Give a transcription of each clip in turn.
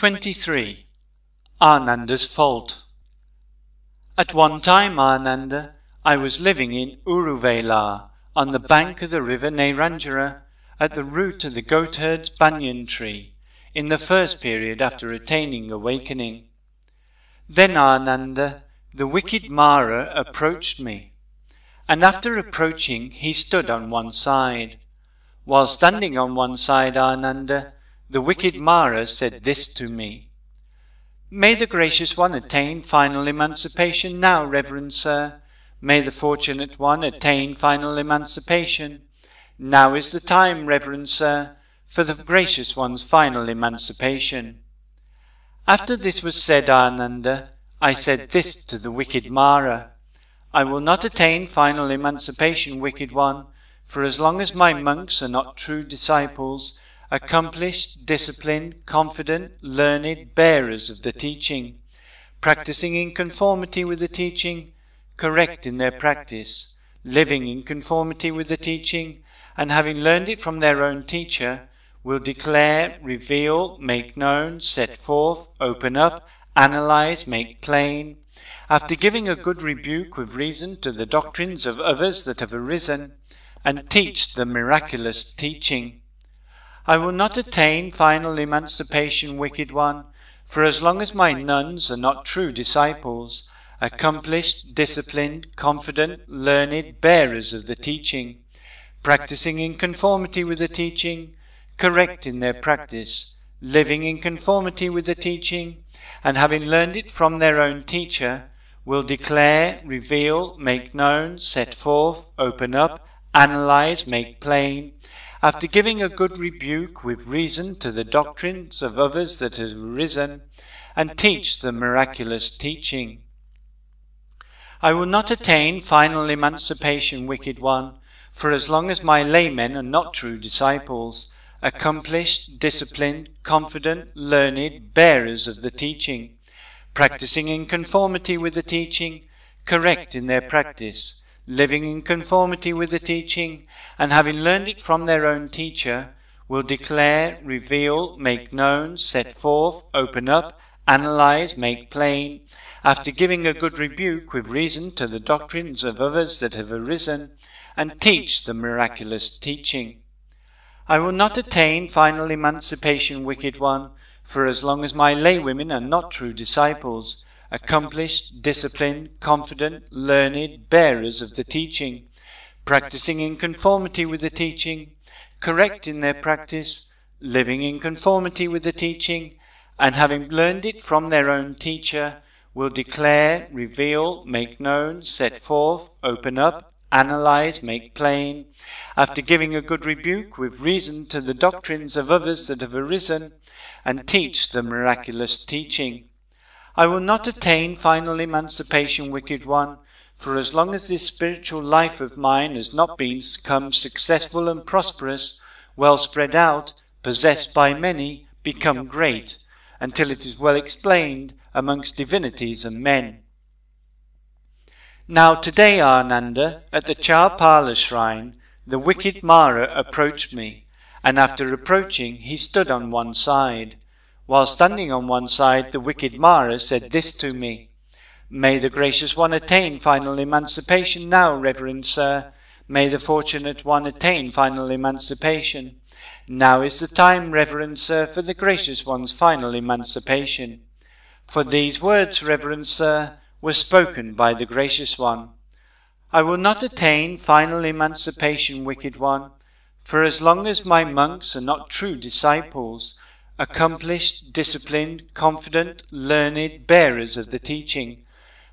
23. Ānanda's fault. At one time, Ānanda, I was living in Uruvela, on the bank of the river Nerañjarā, at the root of the goatherd's banyan tree, in the first period after attaining awakening. Then Ānanda, the wicked Mara, approached me, and after approaching he stood on one side. While standing on one side, Ānanda, the wicked Mara said this to me: "May the gracious one attain final emancipation now, Reverend Sir. May the fortunate one attain final emancipation. Now is the time, Reverend Sir, for the gracious one's final emancipation." After this was said, Ānanda, I said this to the wicked Mara: "I will not attain final emancipation, wicked one, for as long as my monks are not true disciples, accomplished, disciplined, confident, learned bearers of the teaching, practicing in conformity with the teaching, correct in their practice, living in conformity with the teaching, and having learned it from their own teacher, will declare, reveal, make known, set forth, open up, analyze, make plain, after giving a good rebuke with reason to the doctrines of others that have arisen, and teach the miraculous teaching. I will not attain final emancipation, wicked one, for as long as my nuns are not true disciples, accomplished, disciplined, confident, learned bearers of the teaching, practicing in conformity with the teaching, correct in their practice, living in conformity with the teaching, and having learned it from their own teacher, will declare, reveal, make known, set forth, open up, analyze, make plain, after giving a good rebuke with reason to the doctrines of others that have arisen, and teach the miraculous teaching. I will not attain final emancipation, wicked one, for as long as my laymen are not true disciples, accomplished, disciplined, confident, learned bearers of the teaching, practicing in conformity with the teaching, correct in their practice, living in conformity with the teaching, and having learned it from their own teacher, will declare, reveal, make known, set forth, open up, analyze, make plain, after giving a good rebuke with reason to the doctrines of others that have arisen, and teach the miraculous teaching. I will not attain final emancipation, wicked one, for as long as my laywomen are not true disciples, accomplished, disciplined, confident, learned bearers of the teaching, practicing in conformity with the teaching, correct in their practice, living in conformity with the teaching, and having learned it from their own teacher, will declare, reveal, make known, set forth, open up, analyze, make plain, after giving a good rebuke with reason to the doctrines of others that have arisen, and teach the miraculous teaching. I will not attain final emancipation, wicked one, for as long as this spiritual life of mine has not become successful and prosperous, well spread out, possessed by many, become great, until it is well explained amongst divinities and men. Now today, Ānanda, at the Chāpāla shrine, the wicked Mara approached me, and after approaching he stood on one side. While standing on one side, the wicked Mara said this to me: "May the gracious one attain final emancipation now, Reverend Sir. May the fortunate one attain final emancipation. Now is the time, Reverend Sir, for the gracious one's final emancipation." For these words, Reverend Sir, were spoken by the gracious one: "I will not attain final emancipation, wicked one, for as long as my monks are not true disciples, accomplished, disciplined, confident, learned bearers of the teaching,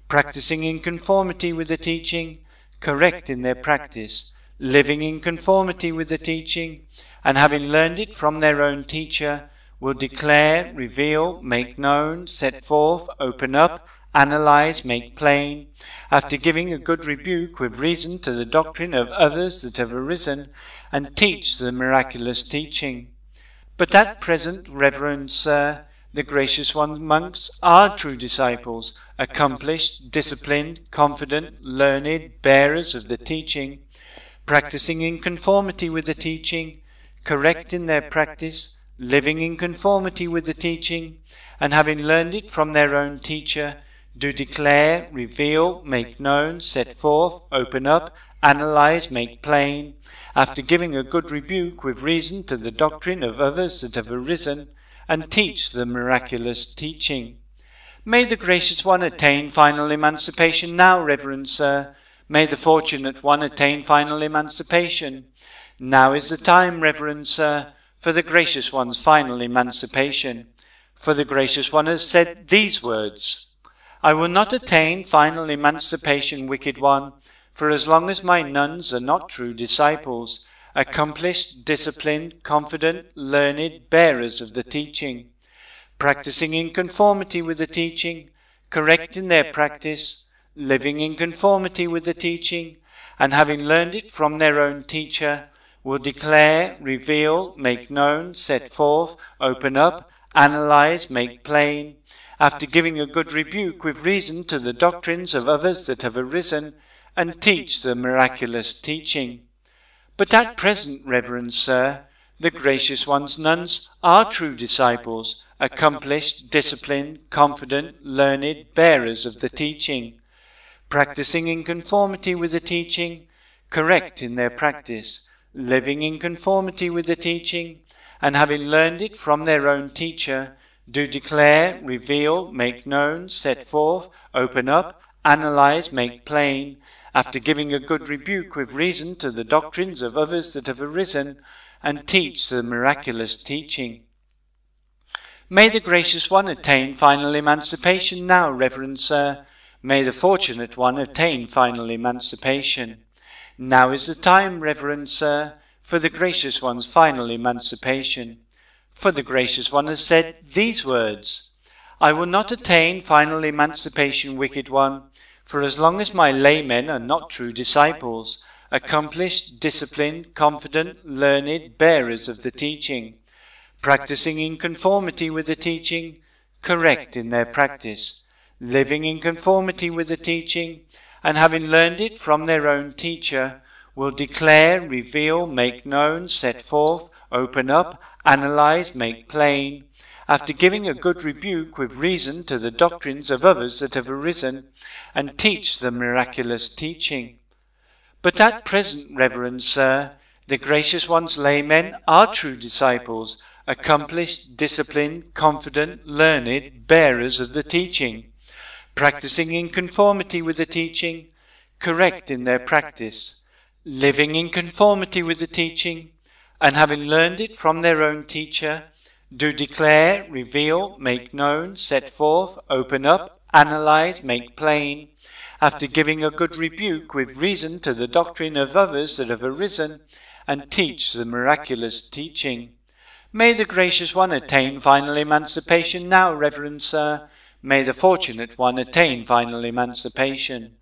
practicing in conformity with the teaching, correct in their practice, living in conformity with the teaching, and having learned it from their own teacher, will declare, reveal, make known, set forth, open up, analyze, make plain, after giving a good rebuke with reason to the doctrine of others that have arisen, and teach the miraculous teaching. But at present, Reverend Sir, the gracious one's monks are true disciples, accomplished, disciplined, confident, learned bearers of the teaching, practicing in conformity with the teaching, correct in their practice, living in conformity with the teaching, and having learned it from their own teacher, do declare, reveal, make known, set forth, open up, analyze, make plain, after giving a good rebuke with reason to the doctrine of others that have arisen, and teach the miraculous teaching. May the gracious one attain final emancipation now, Reverend Sir. May the fortunate one attain final emancipation. Now is the time, Reverend Sir, for the gracious one's final emancipation. For the gracious one has said these words, I will not attain final emancipation, wicked one, for as long as my nuns are not true disciples, accomplished, disciplined, confident, learned bearers of the teaching, practicing in conformity with the teaching, correct in their practice, living in conformity with the teaching, and having learned it from their own teacher, will declare, reveal, make known, set forth, open up, analyze, make plain, after giving a good rebuke with reason to the doctrines of others that have arisen, and teach the miraculous teaching. But at present, Reverend Sir, the gracious one's nuns are true disciples, accomplished, disciplined, confident, learned bearers of the teaching, practicing in conformity with the teaching, correct in their practice, living in conformity with the teaching, and having learned it from their own teacher, do declare, reveal, make known, set forth, open up, analyze, make plain, after giving a good rebuke with reason to the doctrines of others that have arisen, and teach the miraculous teaching. May the gracious one attain final emancipation now, Reverend Sir. May the fortunate one attain final emancipation. Now is the time, Reverend Sir, for the gracious one's final emancipation. For the gracious one has said these words, I will not attain final emancipation, wicked one, for as long as my laymen are not true disciples, accomplished, disciplined, confident, learned bearers of the teaching, practicing in conformity with the teaching, correct in their practice, living in conformity with the teaching, and having learned it from their own teacher, will declare, reveal, make known, set forth, open up, analyze, make plain, after giving a good rebuke with reason to the doctrines of others that have arisen, and teach the miraculous teaching. But at present, Reverend Sir, the gracious one's laymen are true disciples, accomplished, disciplined, confident, learned bearers of the teaching, practicing in conformity with the teaching, correct in their practice, living in conformity with the teaching, and having learned it from their own teacher, do declare, reveal, make known, set forth, open up, analyze, make plain, after giving a good rebuke with reason to the doctrine of others that have arisen, and teach the miraculous teaching. May the gracious one attain final emancipation now, Reverend Sir. May the fortunate one attain final emancipation.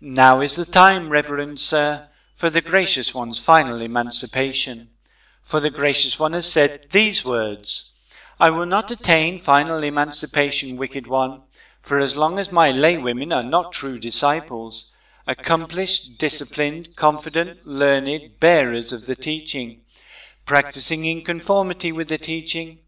Now is the time, Reverend Sir, for the gracious one's final emancipation. For the gracious one has said these words, I will not attain final emancipation, wicked one, for as long as my laywomen are not true disciples, accomplished, disciplined, confident, learned bearers of the teaching, practicing in conformity with the teaching,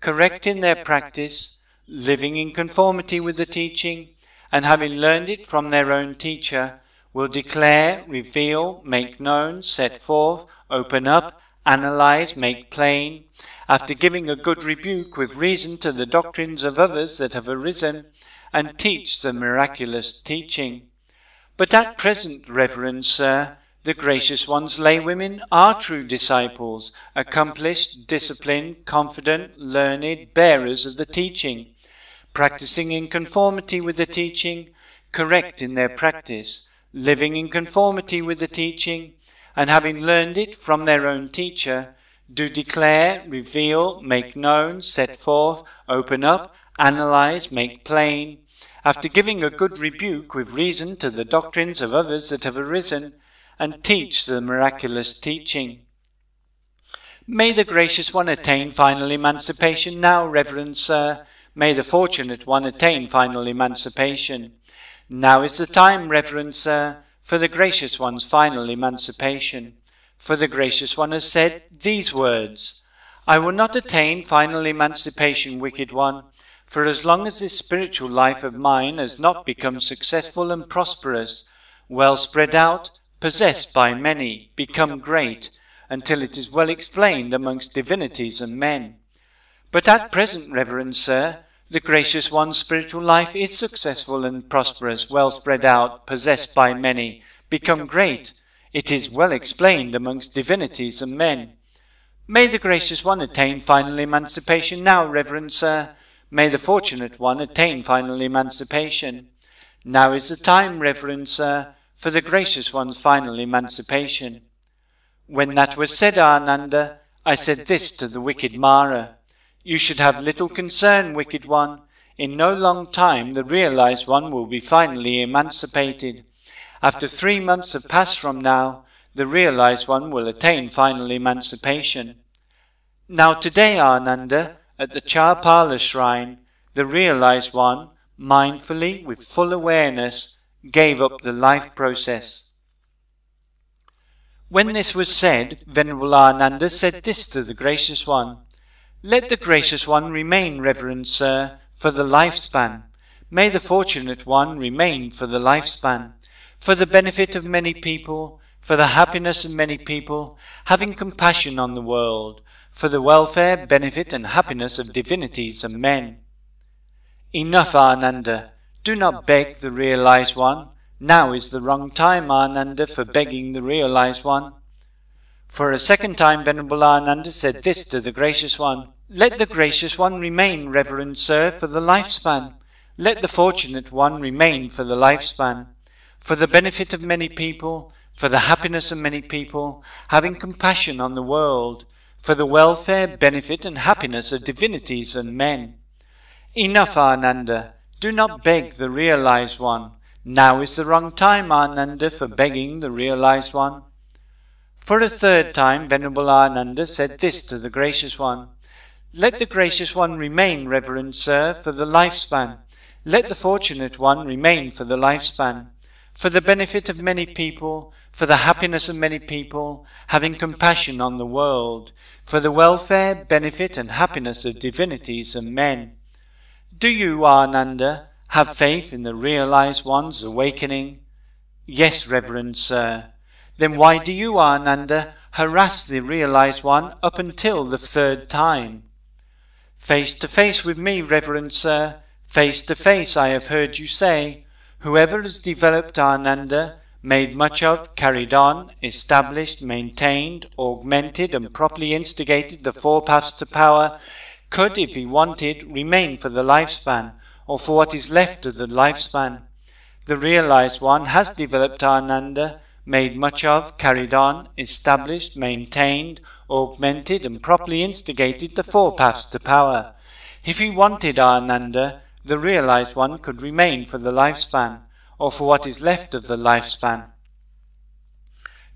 correct in their practice, living in conformity with the teaching, and having learned it from their own teacher, will declare, reveal, make known, set forth, open up, analyze, make plain, after giving a good rebuke with reason to the doctrines of others that have arisen, and teach the miraculous teaching. But at present, Reverend Sir, the gracious one's laywomen are true disciples, accomplished, disciplined, confident, learned bearers of the teaching, practicing in conformity with the teaching, correct in their practice, living in conformity with the teaching, and having learned it from their own teacher, do declare, reveal, make known, set forth, open up, analyze, make plain, after giving a good rebuke with reason to the doctrines of others that have arisen, and teach the miraculous teaching. May the gracious one attain final emancipation now, Reverend Sir. May the fortunate one attain final emancipation. Now is the time, Reverend Sir, for the gracious one's final emancipation. For the gracious one has said these words, I will not attain final emancipation, wicked one, for as long as this spiritual life of mine has not become successful and prosperous, well spread out, possessed by many, become great, until it is well explained amongst divinities and men. But at present, reverend sir, the gracious one's spiritual life is successful and prosperous, well spread out, possessed by many, become great. It is well explained amongst divinities and men. May the gracious one attain final emancipation now, reverend sir. May the fortunate one attain final emancipation. Now is the time, reverend sir, for the gracious one's final emancipation. When that was said, Ānanda, I said this to the wicked Mara. You should have little concern, wicked one. In no long time the realized one will be finally emancipated. After 3 months have passed from now, the realized one will attain final emancipation. Now today, Ānanda, at the Chāpāla shrine, the realized one, mindfully, with full awareness, gave up the life process. When this was said, Venerable Ānanda said this to the gracious one. Let the gracious one remain, reverend sir, for the lifespan. May the fortunate one remain for the lifespan. For the benefit of many people, for the happiness of many people, having compassion on the world, for the welfare, benefit and happiness of divinities and men. Enough, Ānanda, do not beg the realized one. Now is the wrong time, Ānanda, for begging the realized one. For a second time, Venerable Ānanda said this to the gracious one. Let the gracious one remain, reverend sir, for the lifespan. Let the fortunate one remain for the lifespan. For the benefit of many people, for the happiness of many people, having compassion on the world, for the welfare, benefit and happiness of divinities and men. Enough, Ānanda, do not beg the realized one. Now is the wrong time, Ānanda, for begging the realized one. For a third time, Venerable Ānanda said this to the gracious one. Let the gracious one remain, reverend sir, for the lifespan. Let the fortunate one remain for the lifespan. For the benefit of many people, for the happiness of many people, having compassion on the world, for the welfare, benefit and happiness of divinities and men. Do you, Ānanda, have faith in the realized one's awakening? Yes, reverend sir. Then why do you, Ānanda, harass the realized one up until the third time? Face to face with me, reverend sir, face to face I have heard you say, whoever has developed Ānanda, made much of, carried on, established, maintained, augmented and properly instigated the four paths to power, could, if he wanted, remain for the lifespan, or for what is left of the lifespan. The realized one has developed Ānanda, made much of, carried on, established, maintained, augmented and properly instigated the four paths to power. If he wanted Ānanda, the realized one could remain for the lifespan, or for what is left of the lifespan.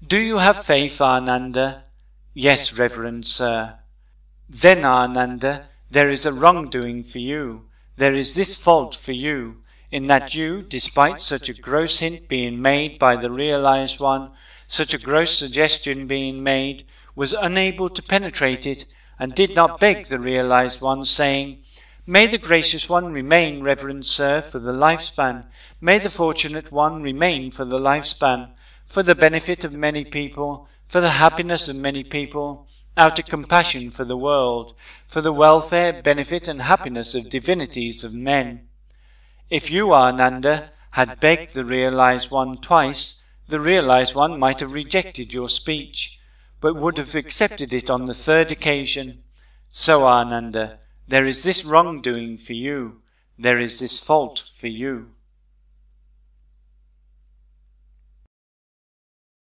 Do you have faith, Ānanda? Yes, reverend sir. Then, Ānanda, there is a wrongdoing for you. There is this fault for you, in that you, despite such a gross hint being made by the realized one, such a gross suggestion being made, was unable to penetrate it, and did not beg the realized one, saying, may the gracious one remain, reverend sir, for the lifespan. May the fortunate one remain for the lifespan, for the benefit of many people, for the happiness of many people, out of compassion for the world, for the welfare, benefit and happiness of divinities of men. If you, Ānanda, had begged the realized one twice, the realized one might have rejected your speech, but would have accepted it on the third occasion. So, Ānanda, there is this wrongdoing for you. There is this fault for you.